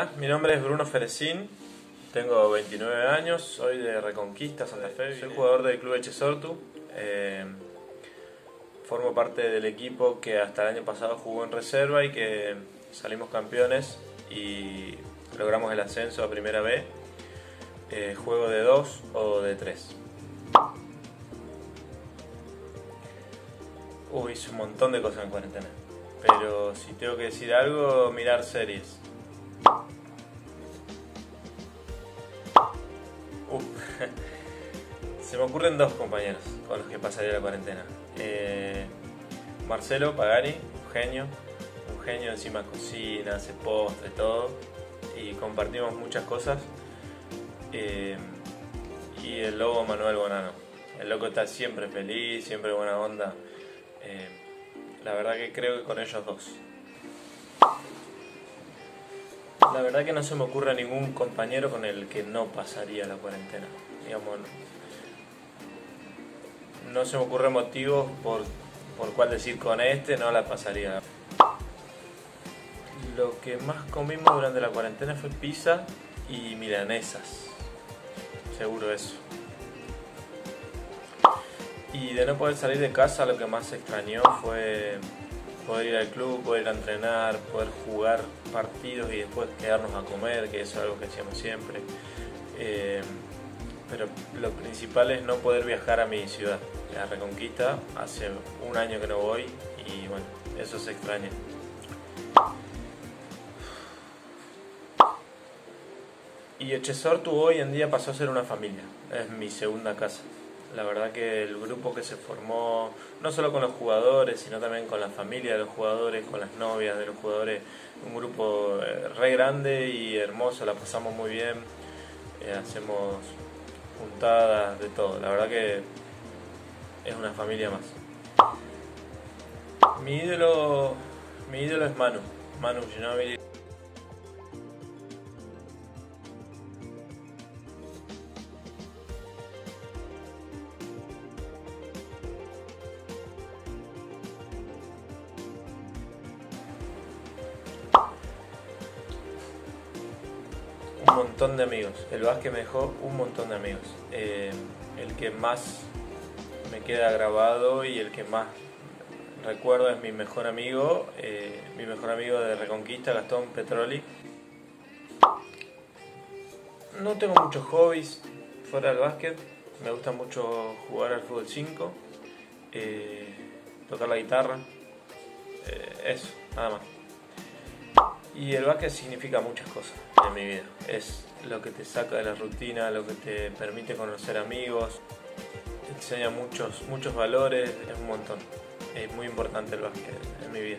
Hola, mi nombre es Bruno Feresín, tengo 29 años, soy de Reconquista, Santa Fe, soy jugador del club Echesortu, formo parte del equipo que hasta el año pasado jugó en reserva y que salimos campeones y logramos el ascenso a Primera B, juego de 2 o de 3. Hice un montón de cosas en cuarentena, pero si tengo que decir algo, mirar series. Se me ocurren dos compañeros con los que pasaría la cuarentena. Marcelo Pagani, un genio, encima cocina, hace postre, todo. Y compartimos muchas cosas. Y el lobo Manuel Bonano. El loco está siempre feliz, siempre buena onda. La verdad que creo que con ellos dos. La verdad que no se me ocurre ningún compañero con el que no pasaría la cuarentena. Digamos, no se me ocurren motivos por cuál decir con este no la pasaría. Lo que más comimos durante la cuarentena fue pizza y milanesas. Seguro eso. Y de no poder salir de casa, lo que más extrañó fue poder ir al club, poder ir a entrenar, poder jugar partidos y después quedarnos a comer, que eso es algo que hacíamos siempre. Pero lo principal es no poder viajar a mi ciudad, a Reconquista. Hace un año que no voy y bueno, eso se extraña. Y Echesortu hoy en día pasó a ser una familia, es mi segunda casa. La verdad que el grupo que se formó, no solo con los jugadores, sino también con la familia de los jugadores, con las novias de los jugadores, un grupo re grande y hermoso, la pasamos muy bien, hacemos juntadas, de todo, la verdad que es una familia más. Mi ídolo es Manu Ginobili. Un montón de amigos, el básquet me dejó un montón de amigos, el que más me queda grabado y el que más recuerdo es mi mejor amigo de Reconquista, Gastón Petroli. No tengo muchos hobbies fuera del básquet, me gusta mucho jugar al fútbol 5, tocar la guitarra, eso, nada más. Y el básquet significa muchas cosas en mi vida. Es lo que te saca de la rutina, lo que te permite conocer amigos, te enseña muchos valores, es un montón. Es muy importante el básquet en mi vida.